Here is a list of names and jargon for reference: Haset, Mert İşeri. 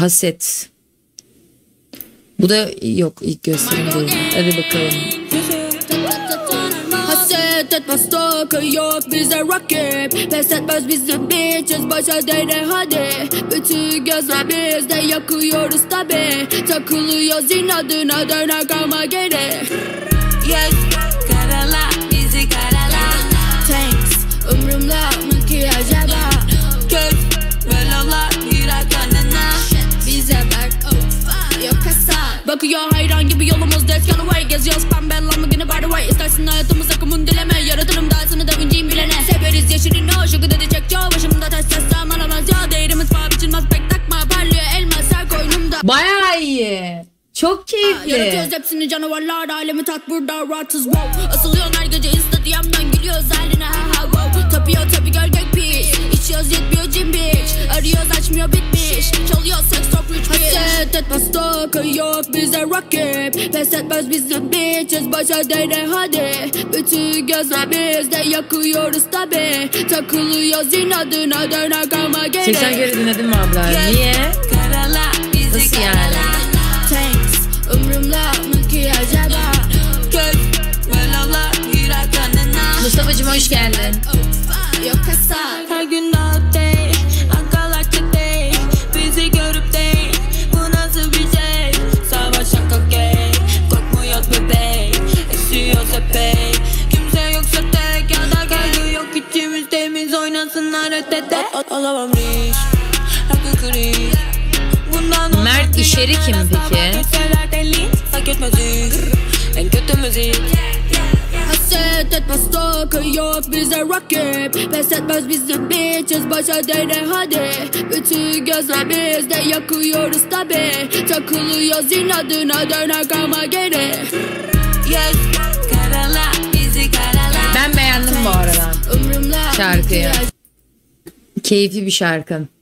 Haset. Bu da yok ilk gösterim değil. Hadi bakalım. Haset etmez takı yok bize rakip. Pes etmez bizim bitches başa değne hadi. Bütün gözler bizde yakıyoruz tabi. Takılıyoruz inadına döner kalma geri. Yes karala bizi karala. Thanks ömrümle mı ki acaba? Kör velolar girer kanına. Bize bak yok hesap. Bakıyor hayran gibi yolumuz def yanıvay. Geziyoruz pembe lan mı gene by the way. İstersin hayatımız akımın dileme. Yaratırım dersini de önceyim bilene. Severiz yeşilini o şıkı dedi çek çoğu. Başımda ters teslam alamaz ya. Değerimiz var biçilmez pek takma. Parlıyor elmas her koynumda. Bayağı iyi. Çok keyifli. Yaratıyoruz hepsini canavarlar. Alemi tat burada rahatsız wow. Asılıyorsun her gece instadiyemden. Gülüyoruz haline ha ha wow. Tapıyor tabi gölgek piş. İçiyoruz yetmiyor cin biç. Arıyoruz açmıyor bitmiş. Çalıyor seks top rich bitch. Haset etmez takı yok bize rakip. Pes etmez bizim bitches başa değne hadi. Bütün gözler bizde yakıyoruz tabi. Takılıyoruz inadına döner kalma geri. 80 kere dinledim mi abla? Niye? Karala bizi karala. Mustafa'cığım hoş geldin. Her gün update, akılacak değil. Bizi görüp değil, bu nasıl bir şey? Savaşan kokey, korkmuyor bebek. Esiyoruz epey, kimse yoksa tek. Ya da kaygı yok içimiz temiz oynasınlar ötede. Olamam riş, hakkı kriz. Mert İşeri kim peki? Haset etmez takı yok bize rakip. Pes etmez bizim bitches başa değne hadi. Bütün gözler bizde yakıyoruz tabi. Takılıyoruz inadına döner kalma geri. Yes karala bizi karala. Ben beğendim bu arada şarkıyı. Keyifli bir şarkı.